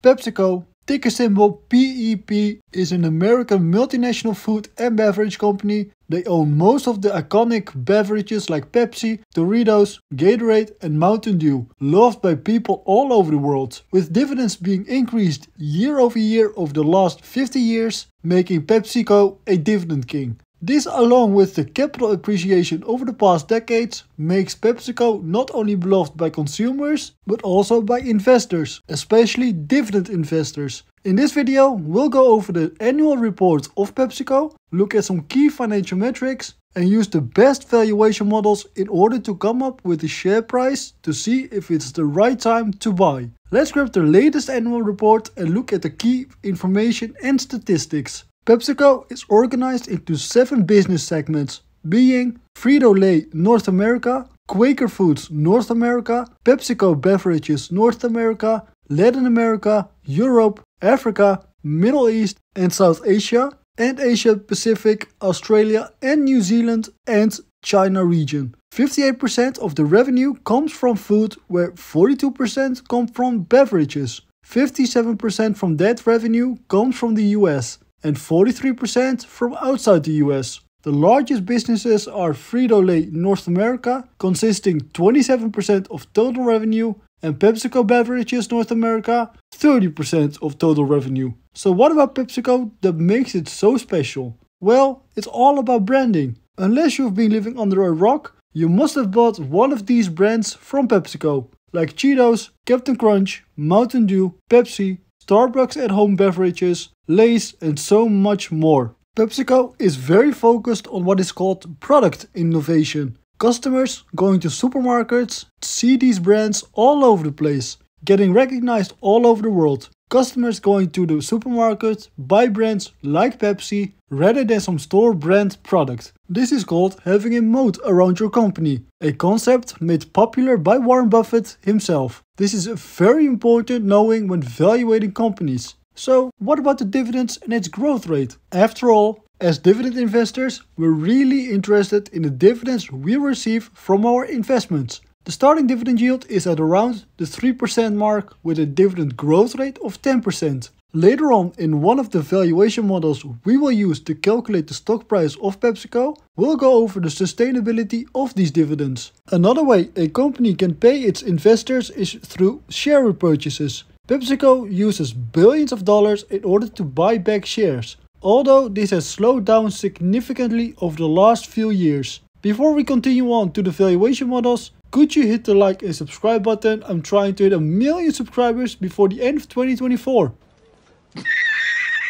PepsiCo, ticker symbol PEP, is an American multinational food and beverage company. They own most of the iconic beverages like Pepsi, Doritos, Gatorade and Mountain Dew, loved by people all over the world, with dividends being increased year over year over the last 50 years, making PepsiCo a dividend king. This, along with the capital appreciation over the past decades, makes PepsiCo not only beloved by consumers, but also by investors, especially dividend investors. In this video, we'll go over the annual report of PepsiCo, look at some key financial metrics, and use the best valuation models in order to come up with a share price to see if it's the right time to buy. Let's grab the latest annual report and look at the key information and statistics. PepsiCo is organized into 7 business segments, being Frito-Lay North America, Quaker Foods North America, PepsiCo Beverages North America, Latin America, Europe, Africa, Middle East and South Asia, and Asia Pacific, Australia and New Zealand and China region. 58% of the revenue comes from food, where 42% come from beverages. 57% from that revenue comes from the US. And 43% from outside the US. The largest businesses are Frito-Lay North America, consisting 27% of total revenue, and PepsiCo Beverages North America, 30% of total revenue. So what about PepsiCo that makes it so special? Well, it's all about branding. Unless you've been living under a rock, you must have bought one of these brands from PepsiCo, like Cheetos, Captain Crunch, Mountain Dew, Pepsi, Starbucks at-home beverages, Lay's and so much more. PepsiCo is very focused on what is called product innovation. Customers going to supermarkets see these brands all over the place, getting recognized all over the world. Customers going to the supermarket buy brands like Pepsi rather than some store brand product. This is called having a moat around your company, a concept made popular by Warren Buffett himself. This is very important knowing when valuating companies. So what about the dividends and its growth rate? After all, as dividend investors, we're really interested in the dividends we receive from our investments. The starting dividend yield is at around the 3% mark with a dividend growth rate of 10%. Later on in one of the valuation models we will use to calculate the stock price of PepsiCo, we'll go over the sustainability of these dividends. Another way a company can pay its investors is through share repurchases. PepsiCo uses billions of dollars in order to buy back shares, although this has slowed down significantly over the last few years. Before we continue on to the valuation models, could you hit the like and subscribe button? I'm trying to hit 1 million subscribers before the end of 2024.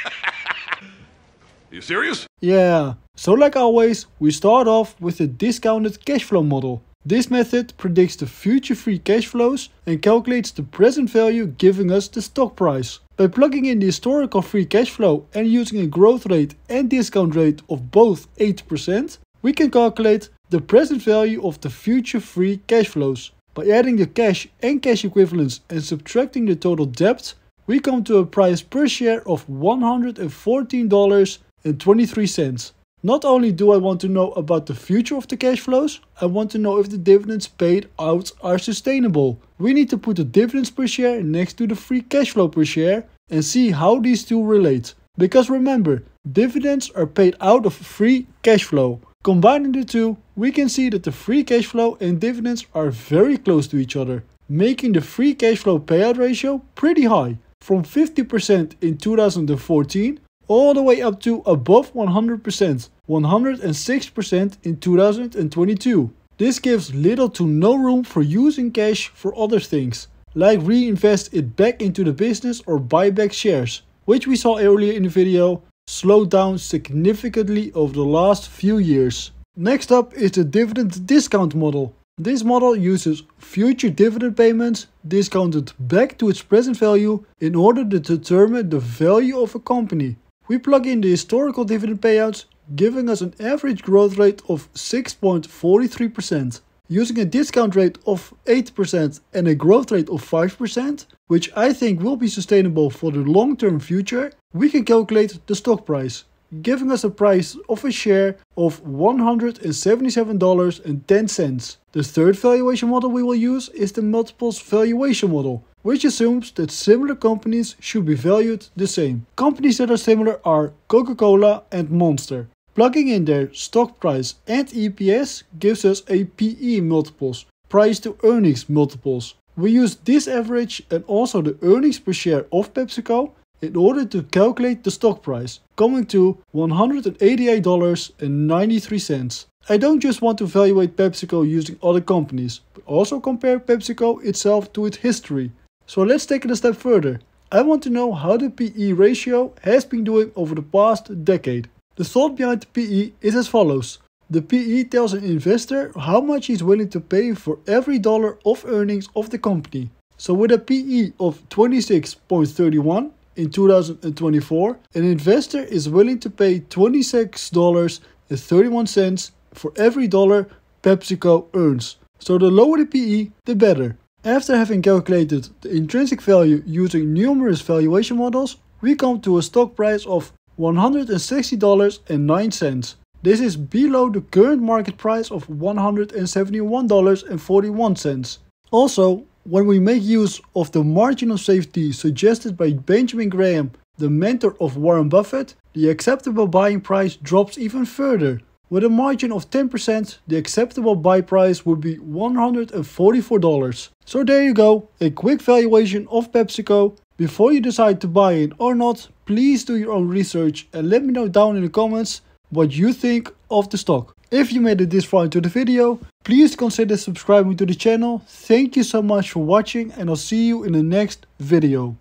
Are you serious? Yeah. So like always, we start off with the discounted cash flow model. This method predicts the future free cash flows and calculates the present value, giving us the stock price. By plugging in the historical free cash flow and using a growth rate and discount rate of both 8%, we can calculate the present value of the future free cash flows. By adding the cash and cash equivalents and subtracting the total debt, we come to a price per share of $114.23. Not only do I want to know about the future of the cash flows, I want to know if the dividends paid out are sustainable. We need to put the dividends per share next to the free cash flow per share and see how these two relate. Because remember, dividends are paid out of free cash flow. Combining the two, we can see that the free cash flow and dividends are very close to each other, making the free cash flow payout ratio pretty high, from 50% in 2014 all the way up to above 100%, 106% in 2022. This gives little to no room for using cash for other things, like reinvest it back into the business or buy back shares, which we saw earlier in the video, slowed down significantly over the last few years. Next up is the dividend discount model. This model uses future dividend payments discounted back to its present value in order to determine the value of a company. We plug in the historical dividend payouts, giving us an average growth rate of 6.43%. Using a discount rate of 8% and a growth rate of 5%, which I think will be sustainable for the long-term future, we can calculate the stock price, giving us a price of a share of $177.10. The third valuation model we will use is the multiples valuation model, which assumes that similar companies should be valued the same. Companies that are similar are Coca-Cola and Monster. Plugging in their stock price and EPS gives us a PE multiples, price to earnings multiples. We use this average and also the earnings per share of PepsiCo in order to calculate the stock price, coming to $188.93. I don't just want to evaluate PepsiCo using other companies, but also compare PepsiCo itself to its history. So let's take it a step further. I want to know how the PE ratio has been doing over the past decade. The thought behind the PE is as follows. The PE tells an investor how much he's willing to pay for every dollar of earnings of the company. So with a PE of 26.31, in 2024, an investor is willing to pay $26.31 for every dollar PepsiCo earns. So the lower the PE, the better. After having calculated the intrinsic value using numerous valuation models, we come to a stock price of $160.09. This is below the current market price of $171.41. Also, when we make use of the margin of safety suggested by Benjamin Graham, the mentor of Warren Buffett, the acceptable buying price drops even further. With a margin of 10%, the acceptable buy price would be $144. So there you go, a quick valuation of PepsiCo. Before you decide to buy it or not, please do your own research and let me know down in the comments what you think of the stock. If you made it this far into the video, please consider subscribing to the channel. Thank you so much for watching and I'll see you in the next video.